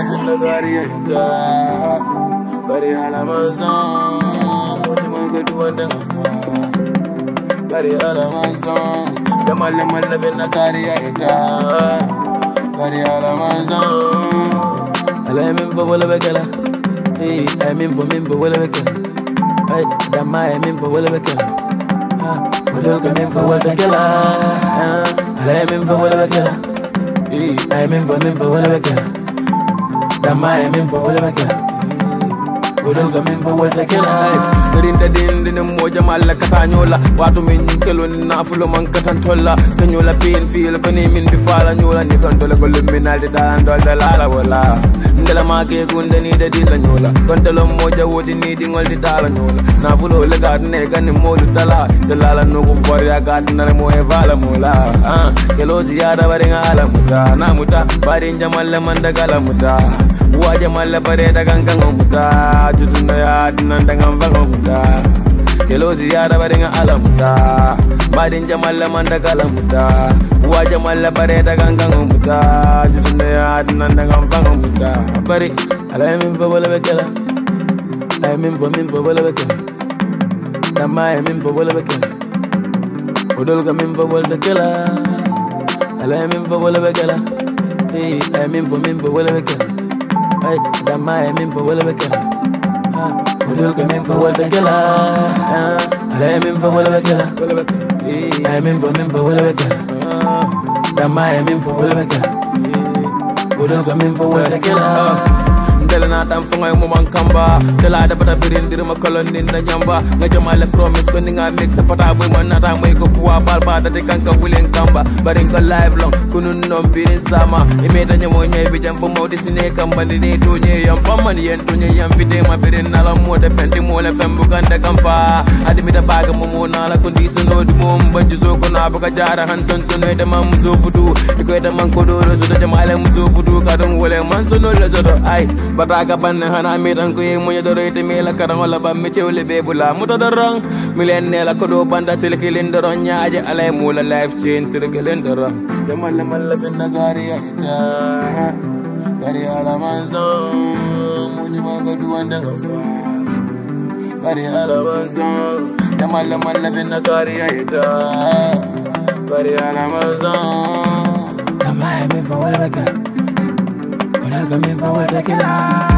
كل غاريتا بري على مزام ونملك دواندا بري على مزام جمال مال بين غاريتا بري على مزام على من بولا بكلا اي من بولا بكلا اي دما من بولا بكلا ولوك من بولا بكلا على من بولا بكلا اي من بولا بكلا دماي من فوق البكاء ولوجا من فوق البكاء rinda dinde ne moja malla katanyola watu men kelo na fulo man katantola kanyola pin feel koni min bi fala nyola ni kantole ko luminalde dan dol dala wala ndala mage gunde ni de dilla nyola kantolo moja wodi ni di ngoldi dala nyola na fulo le gad ne kan modu dala dala no ko foya gad na mo e vala mola kelo ziyada bare ngala muta na muta bare jamal man daga la muta wa jamal bare daga ngango muta juduna ya dinan daga ngango Kelo ziyara baringa alamuta badin jamal manda kalamuta wa jamal bare da gangang muta judunde ya nan da gangang muta bari alaimin bobola bekela alaimin bobola bekela dama min bobola bekela odol gamin bobola bekela alaimin bobola bekela eh alaimin bobola bekela ay dama min bobola bekela ولوك من فوق البكلا على من فوق البكلا اي من فوق البكلا دماي من فوق البكلا ولوك من فوق البكلا دلنا دام فوي مومان كامبا دلا دبتا بيرين ديرما كولونين دا نيامبا نجمال بروميس كونيغا ميكس فتا بوي مانا دا موي كو كوا بالبا دا كانكا بولين كامبا بارين كو لايف لون كونون نوم بيرين ساما ايمي دا نيمو ناي بيجام فمودي سيني كامبا دي ني دوني يام فمان ين دوني يام فيدي ما بيرين نالا مودا فنتي مولا فم بوكان دا كامبا ادمي دا باغ مومو نالا كونديسو نودي موم بانجو كو نا بوكا جارا هانسون سوني دا مام زوفدو ديكو دا مانكو دورو سودا جمال مزوفدو كادون ولا مانسونو لا زدو اي Baraga ban hana mi dan ko yimo nyodore te mi la karan wala bam mi cewle be bula muto dorong mi len ne la ko do banda tele kelen dorong nyaaje alay mo la life chain tele kelen dorong jamal mal ben nagari ata bari ala manzo muni ma ko duwanda ngafa bari ala manzo jamal mal ben nagari ata bari ala manzo dama min fa wala baka I'm in for what I can.